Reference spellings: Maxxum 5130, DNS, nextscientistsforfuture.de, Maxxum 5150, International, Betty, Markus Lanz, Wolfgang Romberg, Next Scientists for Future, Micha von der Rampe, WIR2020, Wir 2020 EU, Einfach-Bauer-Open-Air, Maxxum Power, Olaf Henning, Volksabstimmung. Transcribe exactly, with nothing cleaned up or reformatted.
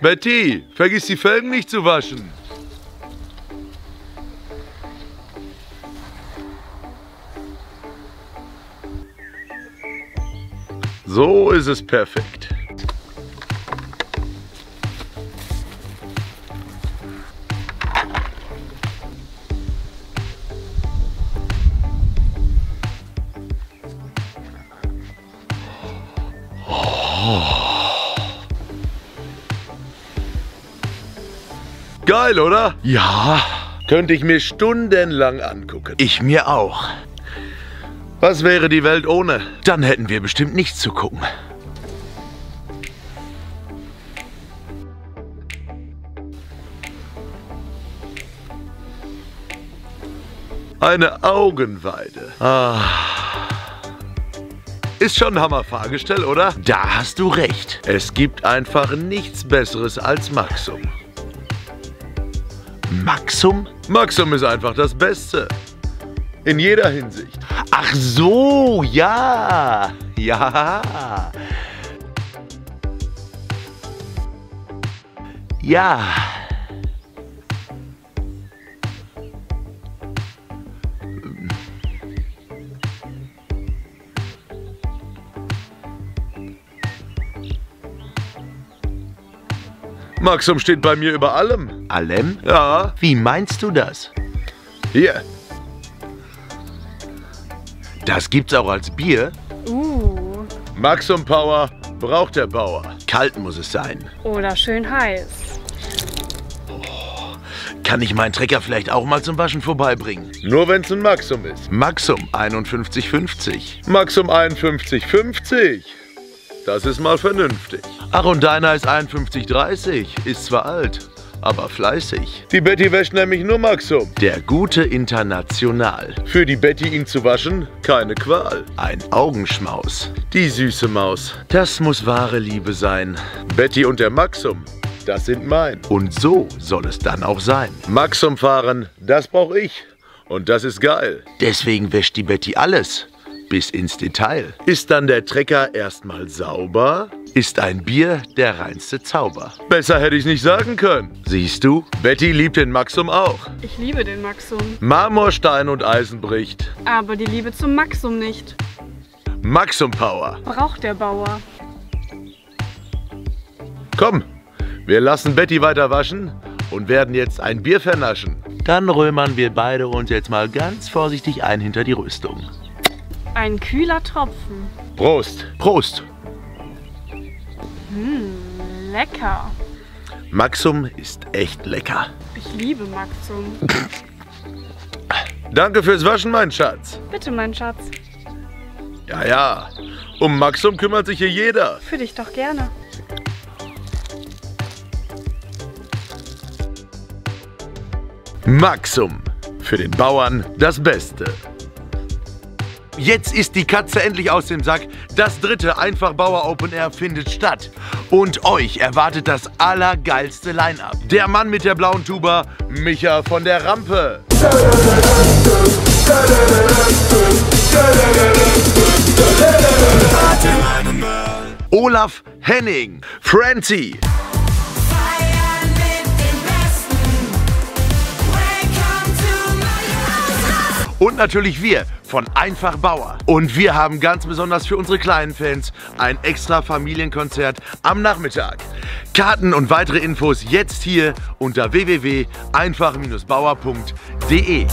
Betty, vergiss die Felgen nicht zu waschen. So ist es perfekt. Geil, oder? Ja. Könnte ich mir stundenlang angucken. Ich mir auch. Was wäre die Welt ohne? Dann hätten wir bestimmt nichts zu gucken. Eine Augenweide. Ah. Ist schon ein Hammer-Fahrgestell, oder? Da hast du recht. Es gibt einfach nichts Besseres als Maxxum. Maxxum? Maxxum ist einfach das Beste. In jeder Hinsicht. Ach so, ja. Ja. Ja. Maxxum steht bei mir über allem. Allem? Ja. Wie meinst du das? Hier. Das gibt's auch als Bier. Uh. Maxxum Power braucht der Bauer. Kalt muss es sein. Oder schön heiß. Oh. Kann ich meinen Trecker vielleicht auch mal zum Waschen vorbeibringen? Nur wenn's ein Maxxum ist. Maxxum einundfünfzig fünfzig. Maxxum einundfünfzig fünfzig. Das ist mal vernünftig. Ach, und deiner ist einundfünfzig dreißig. Ist zwar alt, aber fleißig. Die Betty wäscht nämlich nur Maxxum. Der gute International. Für die Betty ihn zu waschen, keine Qual. Ein Augenschmaus. Die süße Maus. Das muss wahre Liebe sein. Betty und der Maxxum, das sind mein. Und so soll es dann auch sein. Maxxum fahren, das brauche ich. Und das ist geil. Deswegen wäscht die Betty alles. Bis ins Detail. Ist dann der Trecker erstmal sauber? Ist ein Bier der reinste Zauber. Besser hätte ich nicht sagen können. Siehst du, Betty liebt den Maxxum auch. Ich liebe den Maxxum. Marmorstein und Eisen bricht. Aber die Liebe zum Maxxum nicht. Maxxum Power. Braucht der Bauer. Komm, wir lassen Betty weiter waschen und werden jetzt ein Bier vernaschen. Dann römern wir beide uns jetzt mal ganz vorsichtig ein hinter die Rüstung. Ein kühler Tropfen. Prost. Prost. Mmh, lecker. Maxxum ist echt lecker. Ich liebe Maxxum. Danke fürs Waschen, mein Schatz. Bitte, mein Schatz. Ja, ja. Um Maxxum kümmert sich hier jeder. Für dich doch gerne. Maxxum. Für den Bauern das Beste. Jetzt ist die Katze endlich aus dem Sack. Das dritte Einfach-Bauer-Open-Air findet statt. Und euch erwartet das allergeilste Line-Up. Der Mann mit der blauen Tuba, Micha von der Rampe. Olaf Henning, Franzi. Und natürlich wir von Einfach-Bauer. Und wir haben ganz besonders für unsere kleinen Fans ein extra Familienkonzert am Nachmittag. Karten und weitere Infos jetzt hier unter w w w punkt einfach-bauer punkt de.